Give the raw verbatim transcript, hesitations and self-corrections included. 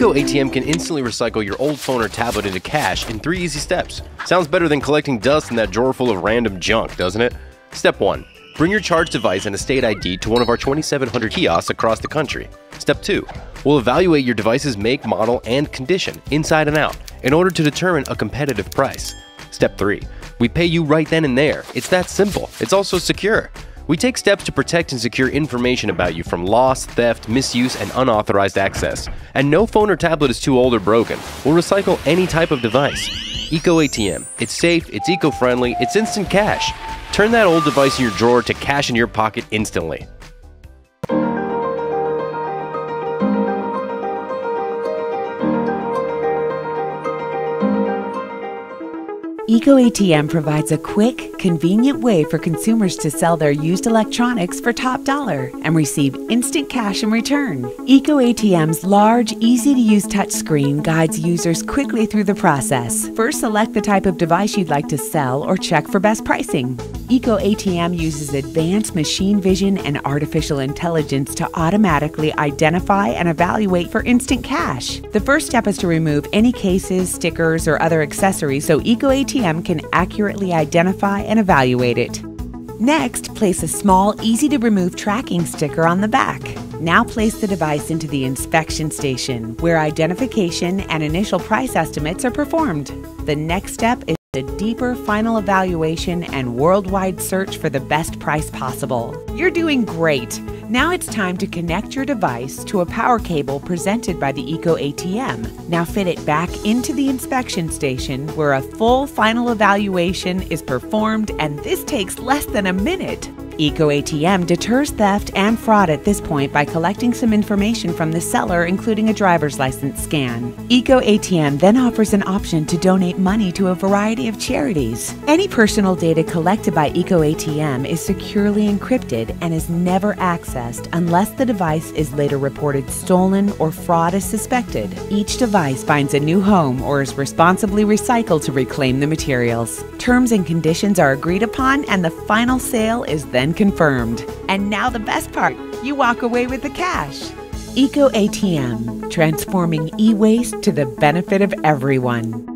Eco A T M can instantly recycle your old phone or tablet into cash in three easy steps. Sounds better than collecting dust in that drawer full of random junk, doesn't it? Step one. Bring your charged device and a state I D to one of our twenty-seven hundred kiosks across the country. Step two. We'll evaluate your device's make, model, and condition, inside and out, in order to determine a competitive price. Step three. We pay you right then and there. It's that simple. It's also secure. We take steps to protect and secure information about you from loss, theft, misuse, and unauthorized access. And no phone or tablet is too old or broken. We'll recycle any type of device. Eco A T M. It's safe, it's eco-friendly, it's instant cash. Turn that old device in your drawer to cash in your pocket instantly. Eco A T M provides a quick, convenient way for consumers to sell their used electronics for top dollar and receive instant cash in return. Eco A T M's large, easy-to-use touchscreen guides users quickly through the process. First, select the type of device you'd like to sell or check for best pricing. Eco A T M uses advanced machine vision and artificial intelligence to automatically identify and evaluate for instant cash. The first step is to remove any cases, stickers, or other accessories so Eco A T M can accurately identify and evaluate it. Next, place a small, easy-to-remove tracking sticker on the back. Now place the device into the inspection station, where identification and initial price estimates are performed. The next step is a deeper final evaluation and worldwide search for the best price possible. You're doing great! Now it's time to connect your device to a power cable presented by the Eco A T M. Now fit it back into the inspection station where a full final evaluation is performed, and this takes less than a minute. Eco A T M deters theft and fraud at this point by collecting some information from the seller, including a driver's license scan. Eco A T M then offers an option to donate money to a variety of charities. Any personal data collected by Eco A T M is securely encrypted and is never accessed unless the device is later reported stolen or fraud is suspected. Each device finds a new home or is responsibly recycled to reclaim the materials. Terms and conditions are agreed upon and the final sale is then confirmed. And now the best part, you walk away with the cash. Eco A T M, transforming e-waste to the benefit of everyone.